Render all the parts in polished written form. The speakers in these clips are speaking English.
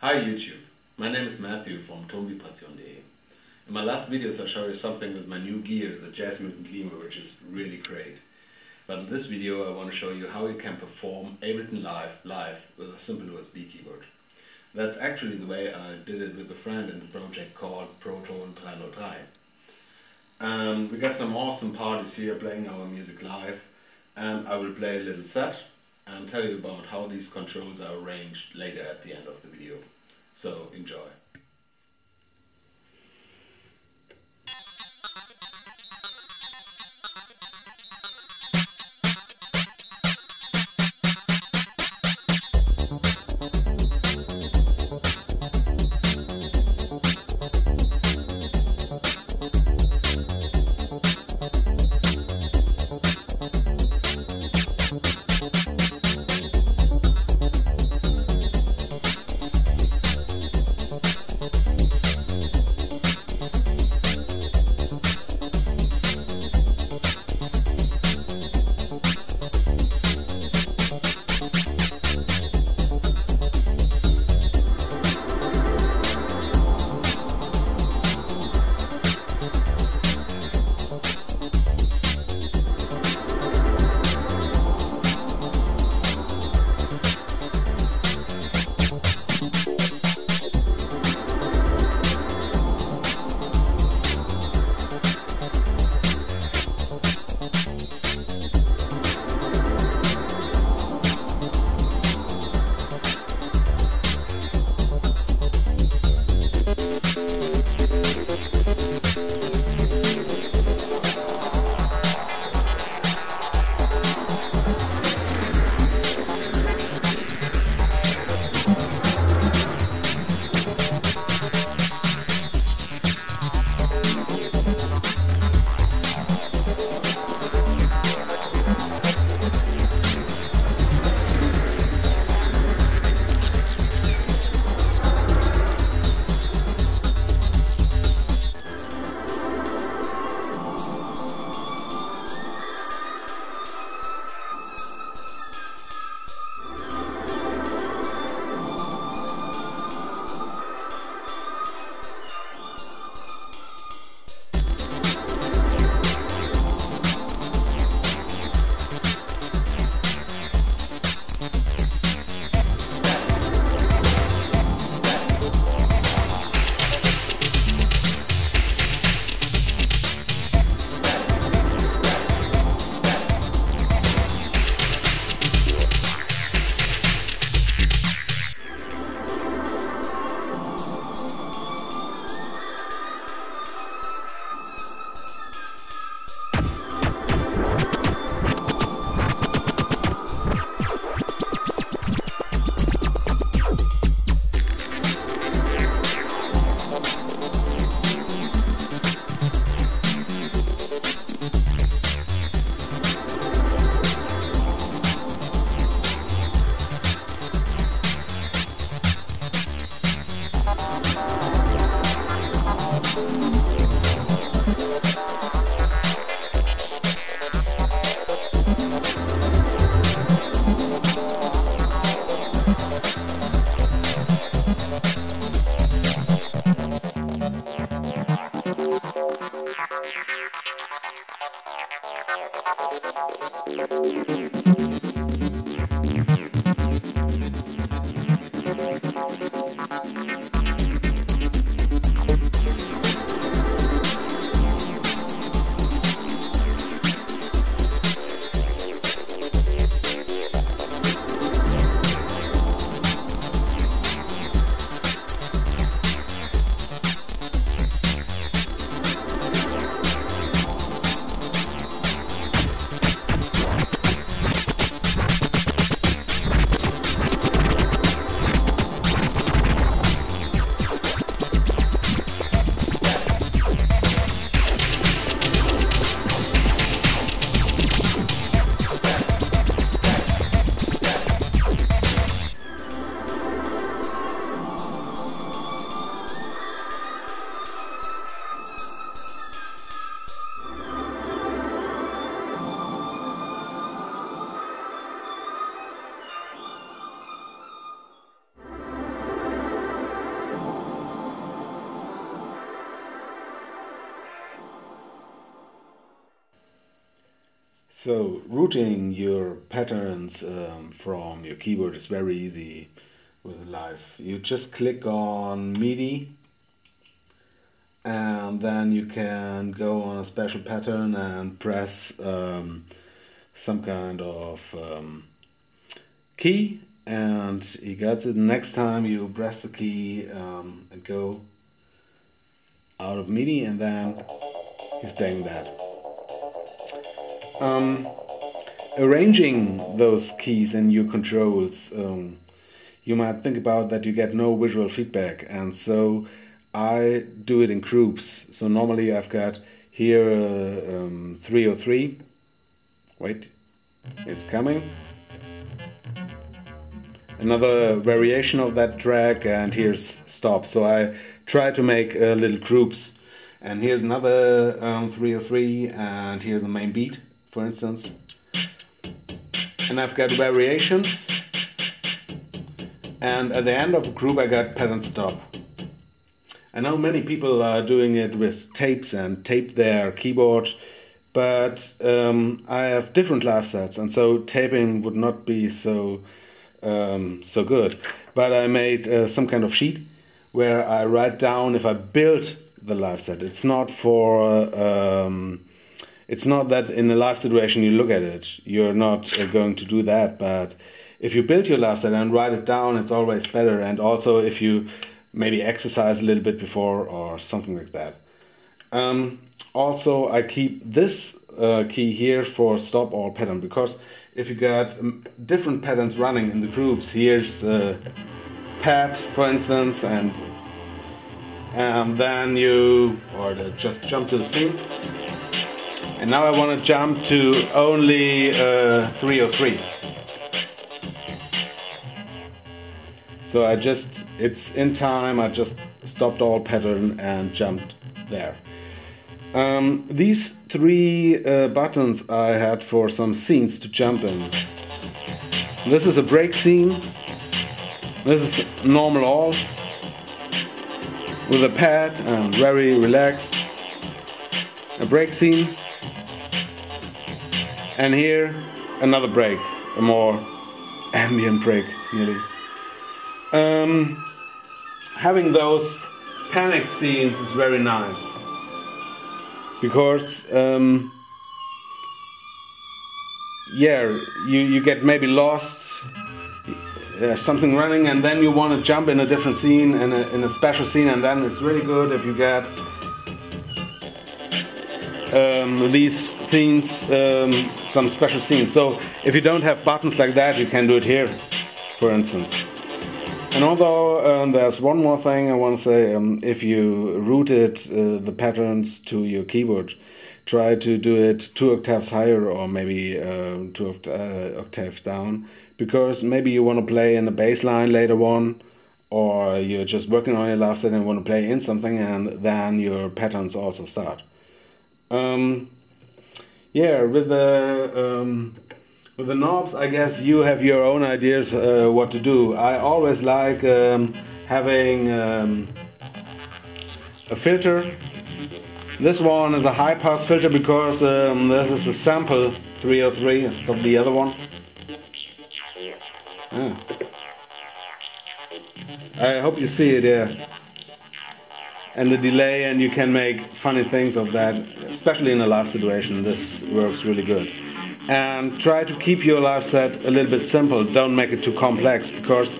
Hi YouTube, my name is Matthew from tonvibration.de. In my last videos I showed you something with my new gear, the Jazzmutant Lemur, which is really great. But in this video I want to show you how you can perform Ableton Live with a simple USB keyboard. That's actually the way I did it with a friend in the project called Proton 303. We got some awesome parties here playing our music live, and I will play a little set and tell you about how these controls are arranged later at the end of the video. So enjoy. So routing your patterns from your keyboard is very easy with Live. You just click on MIDI and then you can go on a special pattern and press some kind of key, and you got it. Next time you press the key and go out of MIDI, and then he's playing that. Arranging those keys and your controls, you might think about that you get no visual feedback, and so I do it in groups. So normally I've got here 303, wait, it's coming, another variation of that track, and here's stop. So I try to make little groups, and here's another 303, and here's the main beat, for instance, and I've got variations, and at the end of the group I got pattern stop. I know many people are doing it with tapes and tape their keyboard, but I have different Live sets, and so taping would not be so so good. But I made some kind of sheet where I write down if I built the Live set. It's not for it's not that in a live situation you look at it, you're not going to do that, but if you build your Live set and write it down, it's always better. And also if you maybe exercise a little bit before or something like that. Also I keep this key here for stop or pattern, because if you got different patterns running in the groups, here's pat, for instance, and then you just jump to the scene. And now I want to jump to only 303. So I just, it's in time, I just stopped all pattern and jumped there. These three buttons I had for some scenes to jump in. This is a break scene. This is normal all with a pad and very relaxed. A break scene. And here another break, a more ambient break nearly. Having those panic scenes is very nice, because yeah, you get maybe lost, there's something running, and then you want to jump in a different scene, and in a special scene, and then it's really good if you get these scenes, some special scenes. So if you don't have buttons like that, you can do it here, for instance. And although there's one more thing I want to say, if you routed the patterns to your keyboard, try to do it 2 octaves higher, or maybe 2 octaves down, because maybe you want to play in the bass line later on, or you're just working on your Live set and want to play in something, and then your patterns also start. Yeah, with the knobs, I guess you have your own ideas what to do. I always like having a filter. This one is a high pass filter, because this is a sample 303. Let's stop the other one. Ah. I hope you see it, yeah. And the delay, and you can make funny things of that, especially in a live situation. This works really good. And try to keep your Live set a little bit simple, don't make it too complex, because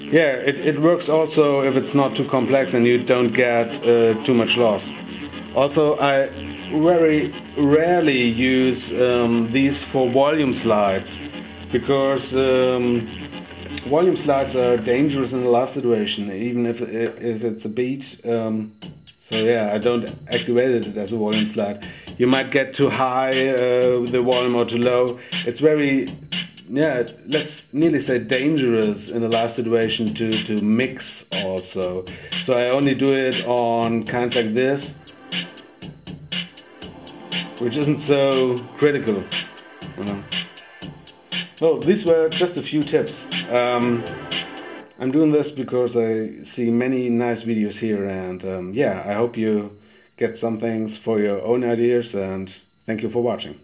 yeah, it works also if it's not too complex and you don't get too much loss. Also, I very rarely use these for volume slides, because volume slides are dangerous in a live situation, even if it's a beat. So yeah, I don't activate it as a volume slide. You might get too high the volume, or too low. It's very, yeah, let's nearly say dangerous in a live situation to mix also. So I only do it on kinds like this, which isn't so critical, you know. So these were just a few tips. I'm doing this because I see many nice videos here, and yeah, I hope you get some things for your own ideas, and thank you for watching.